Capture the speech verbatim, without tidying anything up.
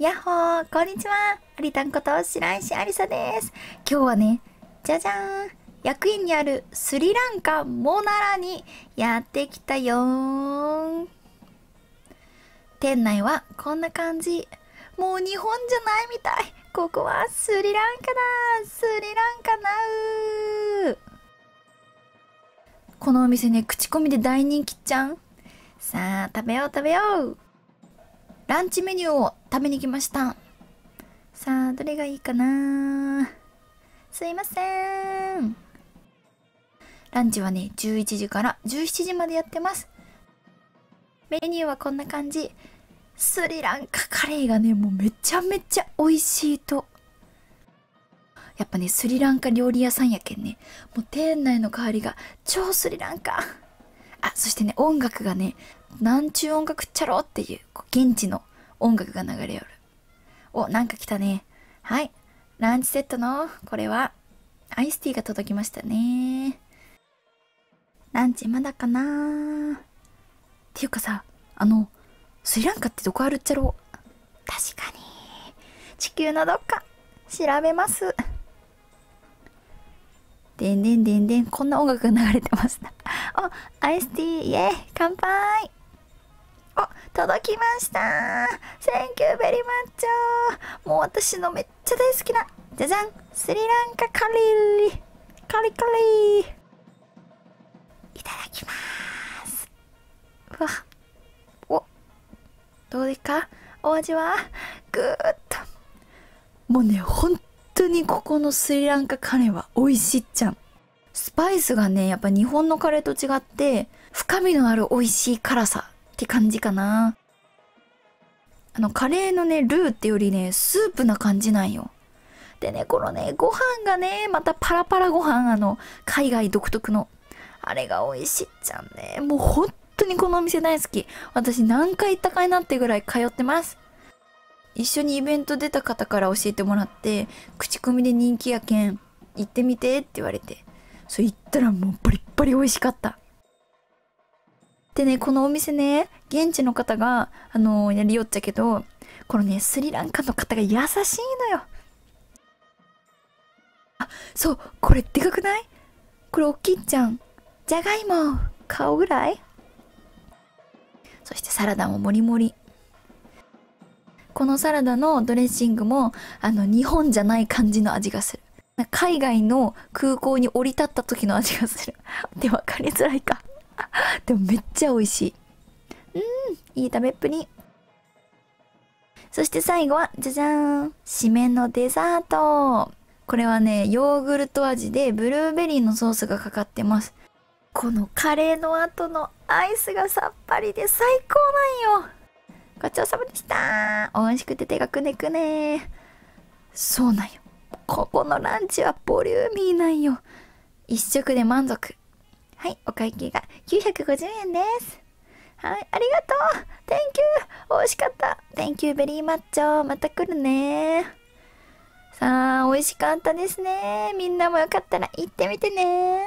やっほー、こんにちは。ありたんこと白石ありさです。今日はね、じゃじゃーん、役員にあるスリランカモナラにやってきたよーん。店内はこんな感じ。もう日本じゃないみたい。ここはスリランカだー、スリランカなうー。このお店ね、口コミで大人気っちゃん。さあ、食べよう食べよう。ランチメニューを食べに来ました。さあ、どれがいいかな。すいません。ランチはね、じゅういちじからじゅうしちじまでやってます。メニューはこんな感じ。スリランカカレーがね、もうめちゃめちゃ美味しいと。やっぱね、スリランカ料理屋さんやけんね。もう店内の香りが超スリランカ。あ、そしてね、音楽がね、なんちゅう音楽っちゃろっていう、こう現地の音楽が流れよる。お、なんか来たね。はい。ランチセットの、これは、アイスティーが届きましたね。ランチまだかなっていうかさ、あの、スリランカってどこあるっちゃろう。確かに。地球のどっか、調べます。でんでんでんでん、こんな音楽が流れてました。お、アイスティー、イエーイ、乾杯。お、届きました。センキューベリーマッチョ。もう私のめっちゃ大好きな、じゃじゃん、スリランカカレー、カリカレー。いただきます。うわ、お、どうですか、お味は。ぐーっと、もうね、本当にここのスリランカカレーは美味しいっちゃん。スパイスがね、やっぱ日本のカレーと違って深みのある美味しい辛さって感じかな。あのカレーのね、ルーってよりね、スープな感じなんよ。でね、このね、ご飯がね、またパラパラご飯、あの海外独特のあれが美味しいっちゃんね。もう本当にこのお店大好き。私何回行ったかいなってぐらい通ってます。一緒にイベント出た方から教えてもらって、口コミで人気やけん行ってみてって言われて、そう言ったらもうバリッバリ美味しかった。でね、このお店ね、現地の方が、あのー、やりよっちゃけど、このね、スリランカの方が優しいのよ。あ、そう、これでかくない？これおっきいっちゃん。じゃがいも、顔ぐらい。そしてサラダももりもり。このサラダのドレッシングも、あの、日本じゃない感じの味がする。海外の空港に降り立った時の味がする。で、分かりづらいか。でもめっちゃ美味しい。うん、いい食べっぷり。そして最後は、じゃじゃーん、締めのデザート。これはね、ヨーグルト味でブルーベリーのソースがかかってます。このカレーの後のアイスがさっぱりで最高なんよ。ごちそうさまでした。美味しくて手がくねくね。そうなんよ。ここのランチはボリューミーなんよ。一食で満足。はい、お会計がきゅうひゃくごじゅうえんです。はい、ありがとう！ Thank you！ 美味しかった！ Thank you ベリーマッチョ！ また来るね。さあ、美味しかったですね。みんなもよかったら行ってみてね。